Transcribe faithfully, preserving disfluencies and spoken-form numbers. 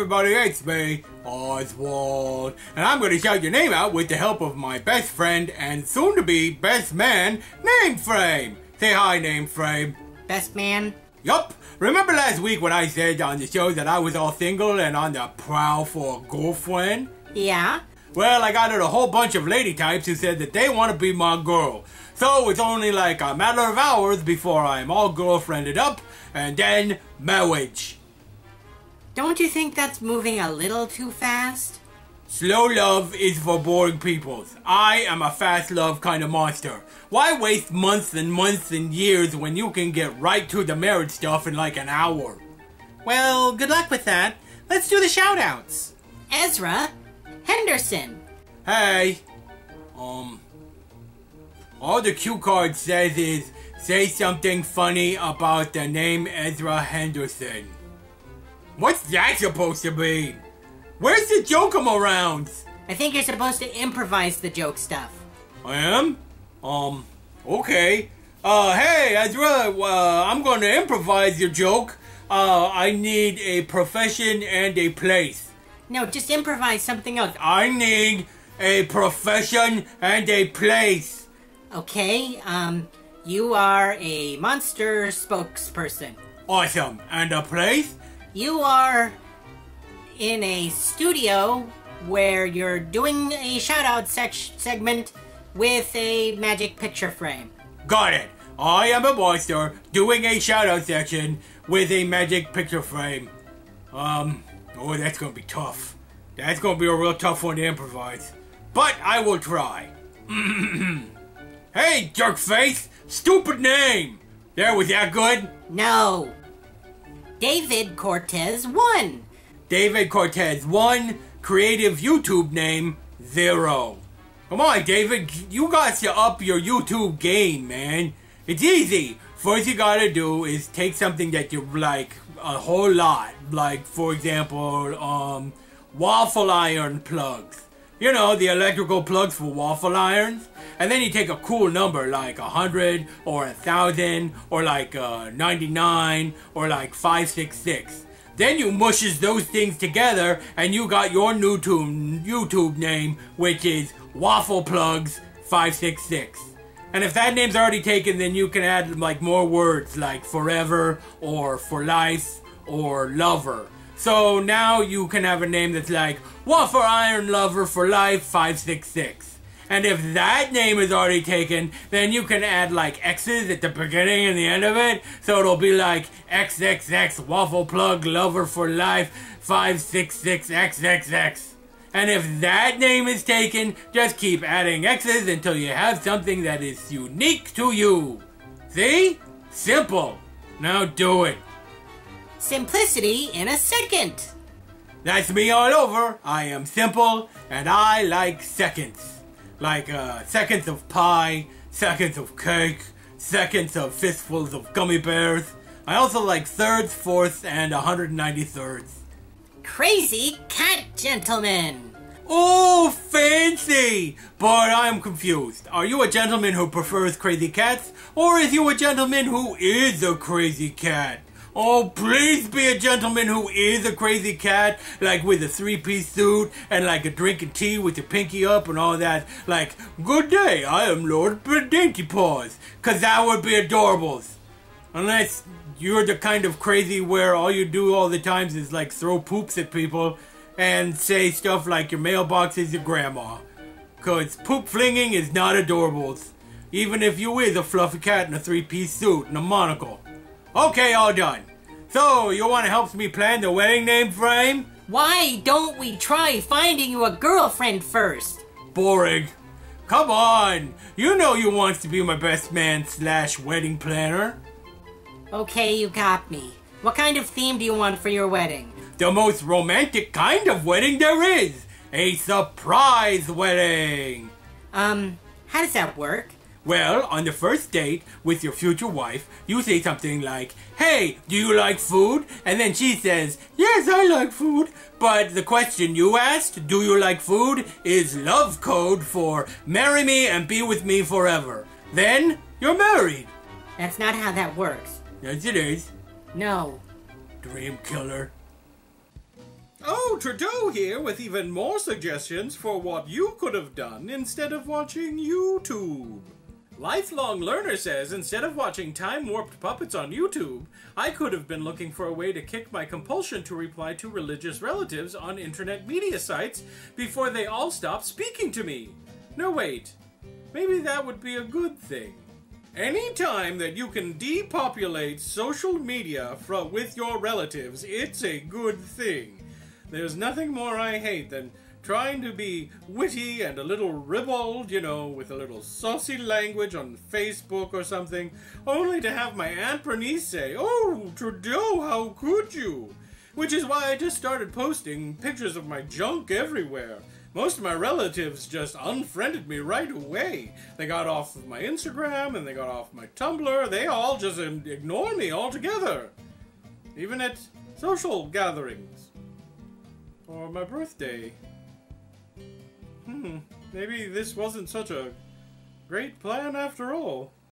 everybody, it's me, Oswald, and I'm going to shout your name out with the help of my best friend and soon-to-be best man, Nameframe. Say hi, Nameframe. Best man? Yup. Remember last week when I said on the show that I was all single and on the prowl for a girlfriend? Yeah. Well, I got a whole bunch of lady types who said that they want to be my girl. So it's only like a matter of hours before I'm all girlfriended up, and then marriage. Don't you think that's moving a little too fast? Slow love is for boring peoples. I am a fast love kind of monster. Why waste months and months and years when you can get right to the marriage stuff in like an hour? Well, good luck with that. Let's do the shout-outs. Ezra Henderson. Hey. Um... All the cue card says is, say something funny about the name Ezra Henderson. What's that supposed to be? Where's the joke-em-arounds? I think you're supposed to improvise the joke stuff. I am? Um, okay. Uh, hey, Ezra, uh, I'm gonna improvise your joke. Uh, I need a profession and a place. No, just improvise something else. I need a profession and a place. Okay, um, you are a monster spokesperson. Awesome. And a place? You are in a studio where you're doing a shout-out se- segment with a magic picture frame. Got it. I am a monster doing a shout-out section with a magic picture frame. Um, oh, that's gonna be tough. That's gonna be a real tough one to improvise. But I will try. Hey, jerkface! Stupid name! There, was that good? No. David Cortez one. David Cortez one, creative YouTube name, zero. Come on, David, you got to up your YouTube game, man. It's easy. First you gotta do is take something that you like a whole lot. Like, for example, um, waffle iron plugs. You know, the electrical plugs for waffle irons. And then you take a cool number like a hundred or a thousand or like uh, ninety-nine or like five six six. Then you mushes those things together and you got your new YouTube, YouTube name, which is Waffle Plugs five six six. And if that name's already taken, then you can add like more words like forever or for life or lover. So now you can have a name that's like Waffle Iron Lover for Life five six six. And if that name is already taken, then you can add like X's at the beginning and the end of it. So it'll be like X X X Waffle Plug Lover for Life five six six X X X. And if that name is taken, just keep adding X's until you have something that is unique to you. See? Simple. Now do it. Simplicity in a second. That's me all over. I am simple and I like seconds. Like uh, seconds of pie, seconds of cake, seconds of fistfuls of gummy bears. I also like thirds, fourths, and one hundred ninety-thirds. Crazy cat gentleman. Oh, fancy! But I'm confused. Are you a gentleman who prefers crazy cats? Or is you a gentleman who is a crazy cat? Oh, please be a gentleman who is a crazy cat, like with a three-piece suit and like a drink of tea with your pinky up and all that. Like, good day, I am Lord Dainty Paws, because that would be adorables. Unless you're the kind of crazy where all you do all the times is like throw poops at people and say stuff like your mailbox is your grandma. Because poop flinging is not adorables, even if you is a fluffy cat in a three-piece suit and a monocle. Okay, all done. So, you want to help me plan the wedding name frame? Why don't we try finding you a girlfriend first? Boring. Come on. You know you want to be my best man slash wedding planner. Okay, you got me. What kind of theme do you want for your wedding? The most romantic kind of wedding there is. A surprise wedding. Um, how does that work? Well, on the first date with your future wife, you say something like, hey, do you like food? And then she says, yes, I like food. But the question you asked, do you like food, is love code for marry me and be with me forever. Then you're married. That's not how that works. Yes, it is. No. Dream killer. Oh! Trudeau here with even more suggestions for what you could have done instead of watching YouTube. Lifelong Learner says, instead of watching time-warped puppets on YouTube, I could have been looking for a way to kick my compulsion to reply to religious relatives on internet media sites before they all stop speaking to me. No, wait. Maybe that would be a good thing. Any time that you can depopulate social media from, with your relatives, it's a good thing. There's nothing more I hate than trying to be witty and a little ribald, you know, with a little saucy language on Facebook or something, only to have my Aunt Bernice say, "Oh, Trudeau, how could you?" Which is why I just started posting pictures of my junk everywhere. Most of my relatives just unfriended me right away. They got off of my Instagram and they got off my Tumblr. They all just ignore me altogether. Even at social gatherings. Or my birthday. Hmm, maybe this wasn't such a great plan after all.